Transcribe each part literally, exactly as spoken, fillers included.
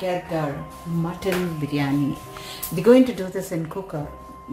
get their mutton biryani. They're going to do this in cooker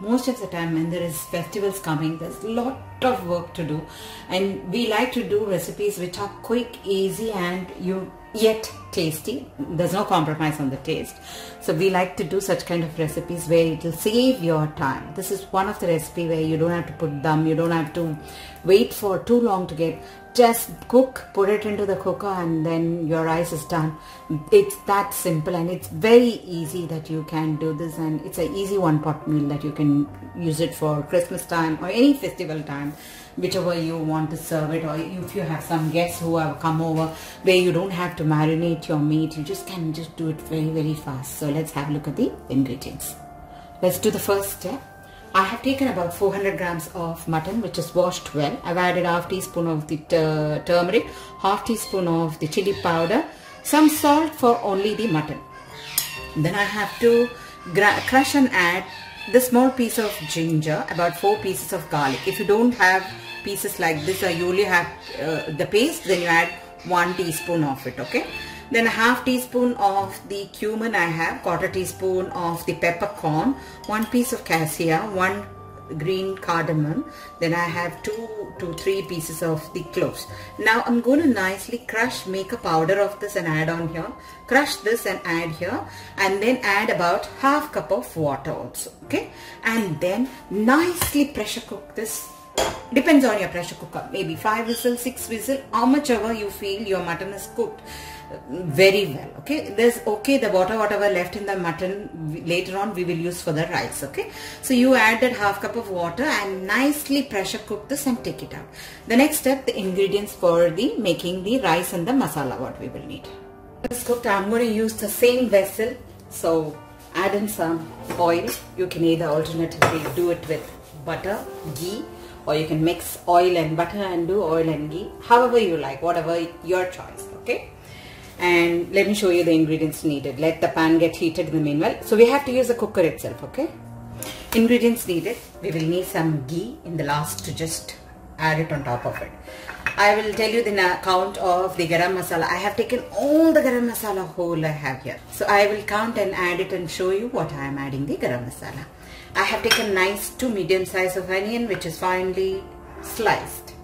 most of the time, and there is festivals coming, there's a lot of work to do, and we like to do recipes which are quick, easy, and you yet tasty. There's no compromise on the taste, so we like to do such kind of recipes where it will save your time. This is one of the recipe where you don't have to put dum, you don't have to wait for too long to get. Just cook, put it into the cooker, and then your rice is done. It's that simple, and it's very easy that you can do this, and it's an easy one pot meal that you can use it for Christmas time or any festival time, whichever you want to serve it, or if you have some guests who have come over where you don't have to marinate your meat, you just can just do it very very fast. So let's have a look at the ingredients. Let's do the first step. I have taken about four hundred grams of mutton, which is washed well. I've added half teaspoon of the turmeric, half teaspoon of the chili powder, some salt for only the mutton. Then I have to crush and add the small piece of ginger, about four pieces of garlic. If you don't have pieces like this, or you only have uh, the paste, then you add one teaspoon of it, okay? Then a half teaspoon of the cumin I have, quarter teaspoon of the peppercorn, one piece of cassia, one green cardamom, then I have two to three pieces of the cloves. Now I'm going to nicely crush, make a powder of this and add on here, crush this and add here, and then add about half cup of water also, okay? And then nicely pressure cook this. Depends on your pressure cooker, maybe five whistles, six whistles, how much ever you feel your mutton is cooked very well, okay? There's okay the water whatever left in the mutton later on we will use for the rice, okay? So you add that half cup of water and nicely pressure cook this and take it out. The next step, the ingredients for the making the rice and the masala what we will need. It's cooked. I'm going to use the same vessel, so add in some oil. You can either alternatively do it with butter, ghee, or you can mix oil and butter and do oil and ghee, however you like, whatever your choice, okay? And let me show you the ingredients needed. Let the pan get heated in the meanwhile. So we have to use the cooker itself, okay? Ingredients needed. We will need some ghee in the last to just add it on top of it. I will tell you the count of the garam masala. I have taken all the garam masala whole I have here. So I will count and add it and show you what I am adding the garam masala. I have taken nice two medium size of onion which is finely sliced.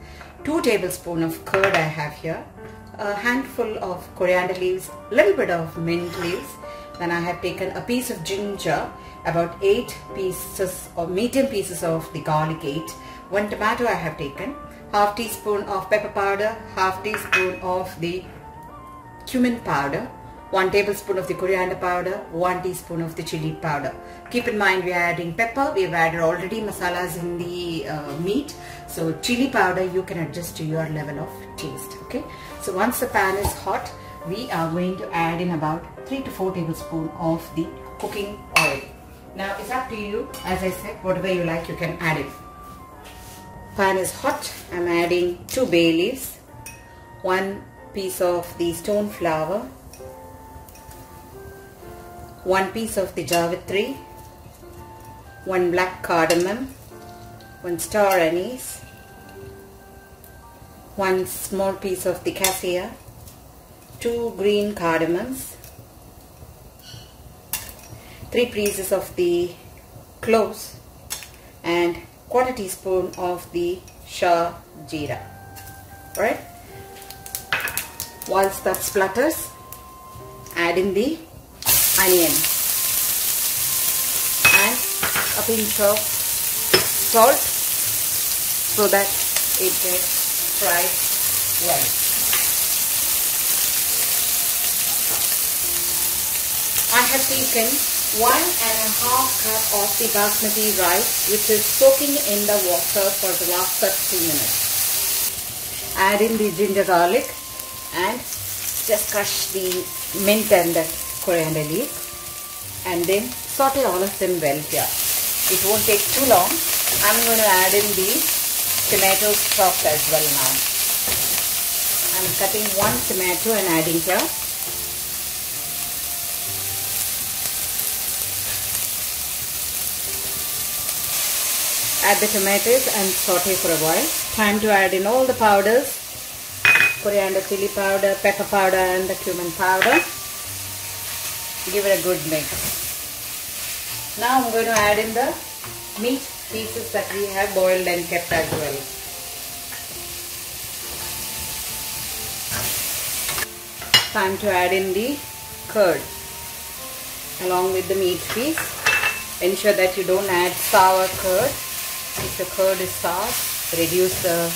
Two tablespoons of curd I have here. A handful of coriander leaves, a little bit of mint leaves. Then I have taken a piece of ginger, about eight pieces or medium pieces of the garlic, eight. One tomato I have taken, half teaspoon of pepper powder, half teaspoon of the cumin powder, one tablespoon of the coriander powder, one teaspoon of the chili powder. Keep in mind we are adding pepper, we have added already masalas in the uh, meat. So chili powder you can adjust to your level of taste, okay? So once the pan is hot, we are going to add in about three to four tablespoons of the cooking oil. Now it's up to you, as I said, whatever you like you can add it. Pan is hot. I'm adding two bay leaves, one piece of the stone flower, one piece of the javitri, one black cardamom, one star anise, one small piece of the cassia, two green cardamoms, three pieces of the cloves, and quarter teaspoon of the Shah Jeera. Alright, once that splutters, add in the onion and a pinch of salt so that it gets fried well. I have taken one and a half cup of the basmati rice which is soaking in the water for the last thirty minutes. Add in the ginger garlic and just crush the mint and the coriander leaf and then saute all of them well here. It won't take too long. I'm going to add in the tomato stock as well now. I'm cutting one tomato and adding here. Add the tomatoes and saute for a while. Time to add in all the powders, coriander chili powder, pepper powder and the cumin powder. Give it a good mix. Now I'm going to add in the meat pieces that we have boiled and kept as well. Time to add in the curd along with the meat piece. Ensure that you don't add sour curd. If the curd is sour, reduce the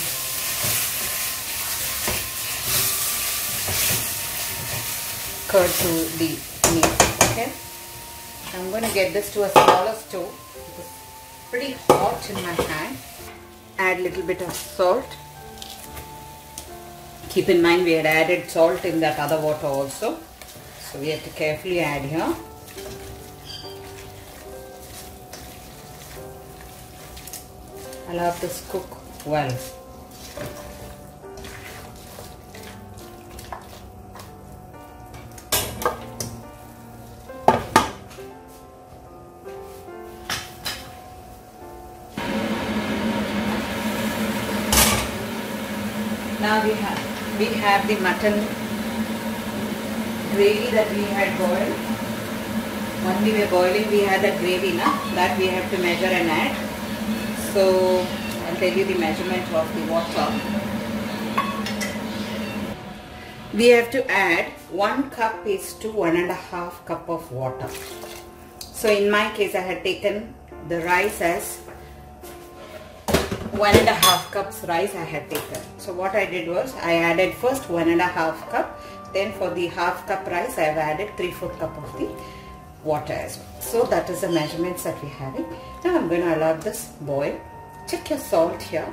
curd to the meat. Okay, I'm going to get this to a smaller stove. It's pretty hot in my hand. Add a little bit of salt. Keep in mind we had added salt in that other water also, so we have to carefully add here. Allow this cook well. Now we have we have the mutton gravy that we had boiled. When we were boiling, we had that gravy, na? That we have to measure and add. So, I'll tell you the measurement of the water. We have to add one cup is to one and a half cup of water. So, in my case, I had taken the rice as one and a half cups rice I had taken. So, what I did was I added first one and a half cup. Then, for the half cup rice, I have added three fourth cup of the water as well. So that is the measurements that we're having. Now I'm going to allow this boil. Check your salt here.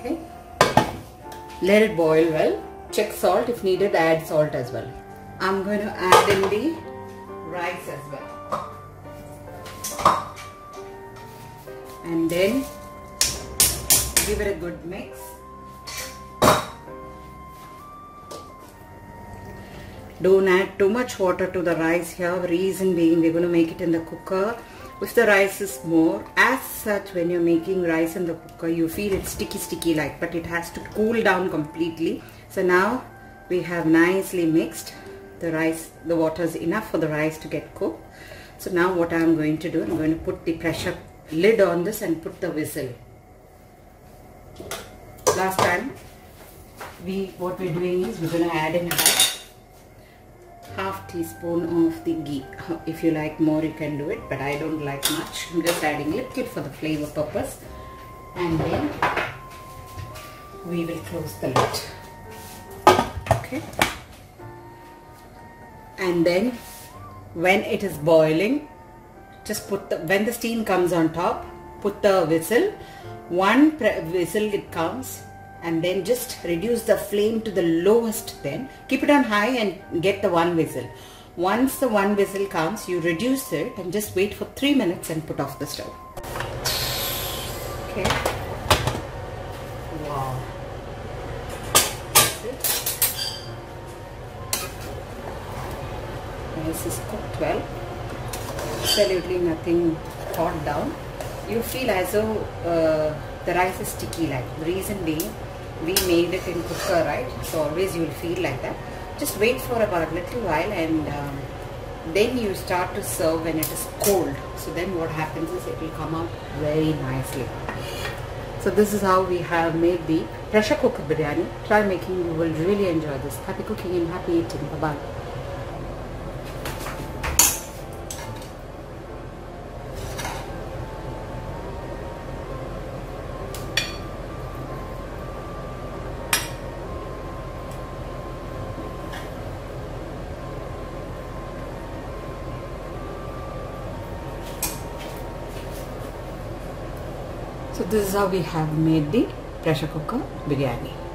Okay. Let it boil well. Check salt. If needed, add salt as well. I'm going to add in the rice as well. And then give it a good mix. Don't add too much water to the rice here. Reason being, we're going to make it in the cooker. If the rice is more, as such, when you're making rice in the cooker, you feel it's sticky, sticky like, but it has to cool down completely. So now we have nicely mixed the rice. The water is enough for the rice to get cooked. So now what I'm going to do, I'm going to put the pressure lid on this and put the whistle. Last time, we what we're doing is we're going to add in that. Half teaspoon of the ghee. If you like more, you can do it, but I don't like much. I'm just adding a little for the flavor purpose, and then we will close the lid. Okay. And then, when it is boiling, just put the when the steam comes on top, put the whistle. One whistle it comes. And then just reduce the flame to the lowest then. Keep it on high and get the one whistle. Once the one whistle comes, you reduce it and just wait for three minutes and put off the stove. Okay. Wow. Rice is cooked well. Absolutely nothing hot down. You feel as though uh, the rice is sticky like. The reason being, we made it in cooker, right? So always you will feel like that. Just wait for about a little while and um, then you start to serve when it is cold. So then what happens is it will come out very nicely. So this is how we have made the pressure cooker biryani. Try making, you will really enjoy this. Happy cooking and happy eating. Bye-bye. So this is how we have made the pressure cooker biryani.